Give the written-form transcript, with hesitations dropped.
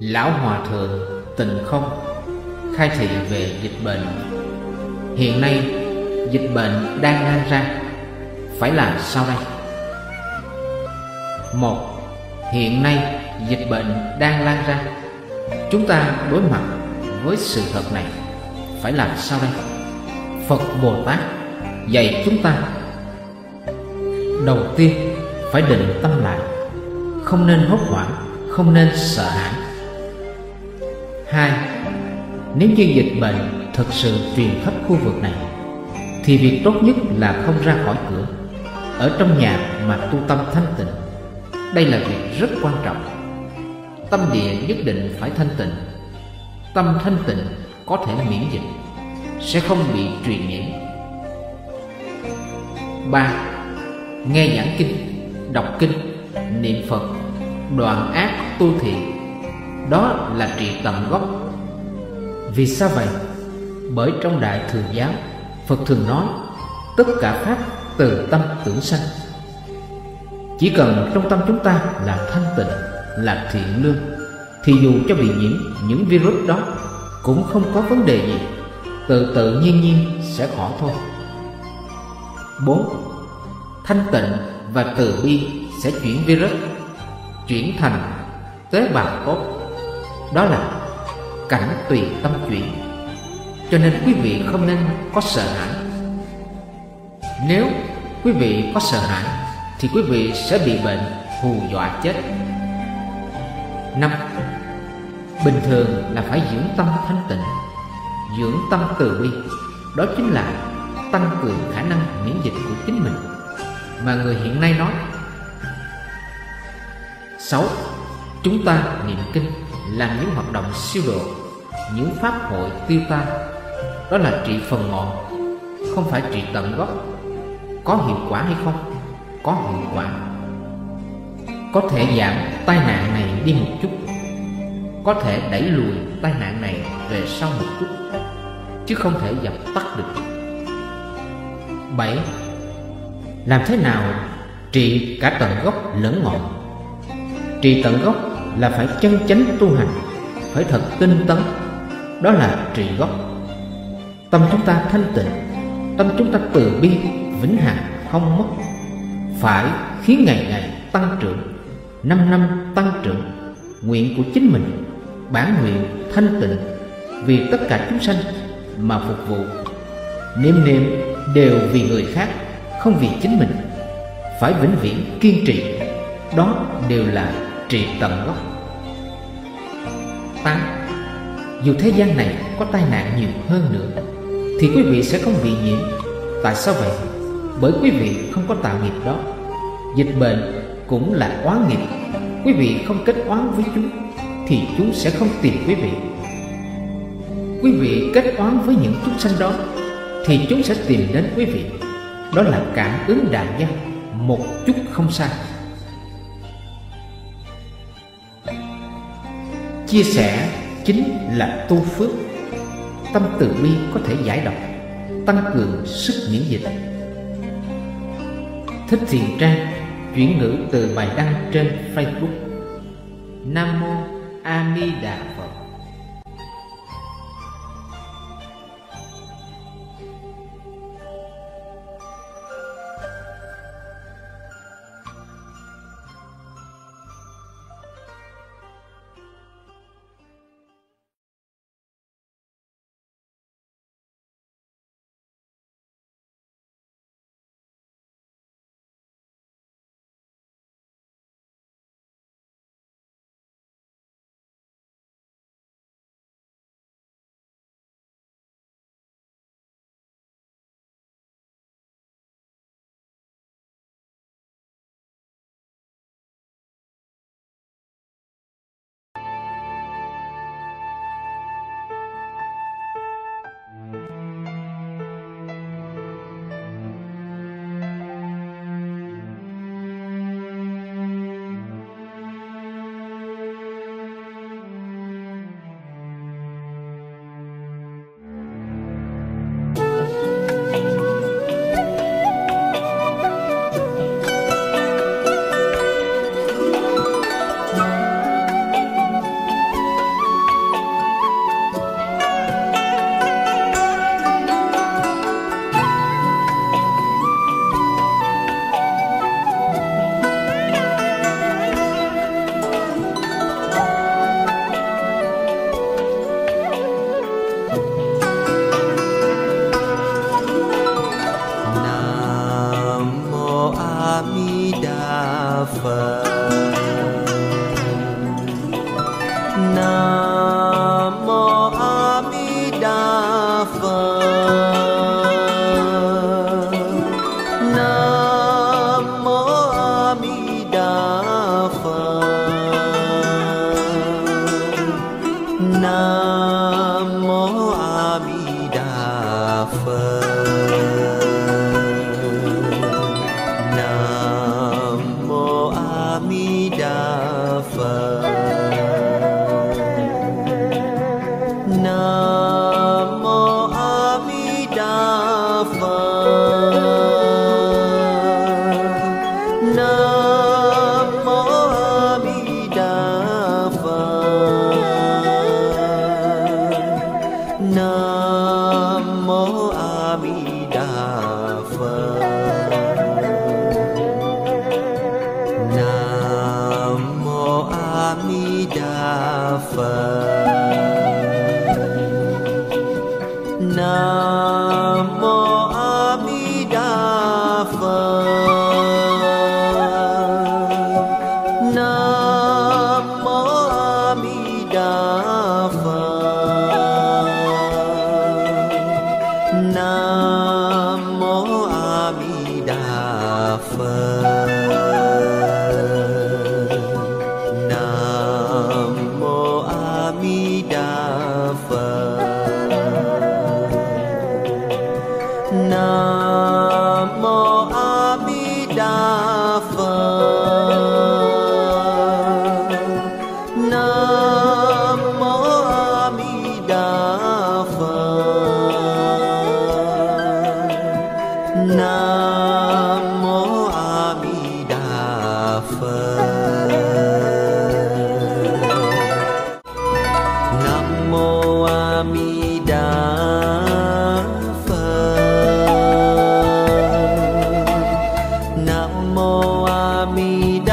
Lão Hòa Thượng Tịnh Không khai thị về dịch bệnh. Hiện nay dịch bệnh đang lan ra, phải làm sao đây? 1. Hiện nay dịch bệnh đang lan ra, chúng ta đối mặt với sự thật này, phải làm sao đây? Phật Bồ Tát dạy chúng ta đầu tiên phải định tâm lại, không nên hốt hoảng, không nên sợ hãi. 2. Nếu như dịch bệnh thực sự truyền khắp khu vực này, thì việc tốt nhất là không ra khỏi cửa, ở trong nhà mà tu tâm thanh tịnh. Đây là việc rất quan trọng. Tâm địa nhất định phải thanh tịnh. Tâm thanh tịnh có thể miễn dịch, sẽ không bị truyền nhiễm. 3. Nghe giảng kinh, đọc kinh, niệm Phật, đoạn ác tu thiện, đó là trị tận gốc. Vì sao vậy? Bởi trong Đại Thừa Giáo, Phật thường nói tất cả pháp từ tâm tưởng sanh. Chỉ cần trong tâm chúng ta là thanh tịnh, là thiện lương, thì dù cho bị nhiễm những virus đó cũng không có vấn đề gì, tự nhiên sẽ khỏi thôi. 4. Thanh tịnh và từ bi sẽ chuyển virus, chuyển thành tế bào tốt, đó là cảnh tùy tâm chuyển. Cho nên quý vị không nên có sợ hãi. Nếu quý vị có sợ hãi thì quý vị sẽ bị bệnh hù dọa chết. 5. Bình thường là phải dưỡng tâm thanh tịnh, dưỡng tâm từ bi, đó chính là tăng cường khả năng miễn dịch của chính mình mà người hiện nay nói. 6. Chúng ta niệm kinh, làm những hoạt động siêu độ, những pháp hội tiêu tan, đó là trị phần ngọn, không phải trị tận gốc. Có hiệu quả hay không? Có hiệu quả. Có thể giảm tai nạn này đi một chút, có thể đẩy lùi tai nạn này về sau một chút, chứ không thể dập tắt được. 7. Làm thế nào trị cả tận gốc lẫn ngọn? Trị tận gốc là phải chân chánh tu hành, phải thật tinh tấn, đó là trị gốc. Tâm chúng ta thanh tịnh, tâm chúng ta từ bi, vĩnh hằng không mất, phải khiến ngày ngày tăng trưởng, 5 năm tăng trưởng. Nguyện của chính mình, bản nguyện thanh tịnh, vì tất cả chúng sanh mà phục vụ, niệm niệm đều vì người khác, không vì chính mình, phải vĩnh viễn kiên trì, đó đều là trị tận gốc. 8. Dù thế gian này có tai nạn nhiều hơn nữa thì quý vị sẽ không bị nhiễm. Tại sao vậy? Bởi quý vị không có tạo nghiệp đó. Dịch bệnh cũng là oán nghiệp, quý vị không kết oán với chúng thì chúng sẽ không tìm quý vị. Quý vị kết oán với những chúng sanh đó thì chúng sẽ tìm đến quý vị, đó là cảm ứng đại giác, một chút không sai. Chia sẻ chính là tu phước. Tâm từ bi có thể giải độc, tăng cường sức miễn dịch. Thích Thiền Tra chuyển ngữ từ bài đăng trên Facebook. Nam mô Amida Phật. Amida Phật. Namo Amida Phật. Namo Amida Phật. Namo Amida Phật. Namo Amida.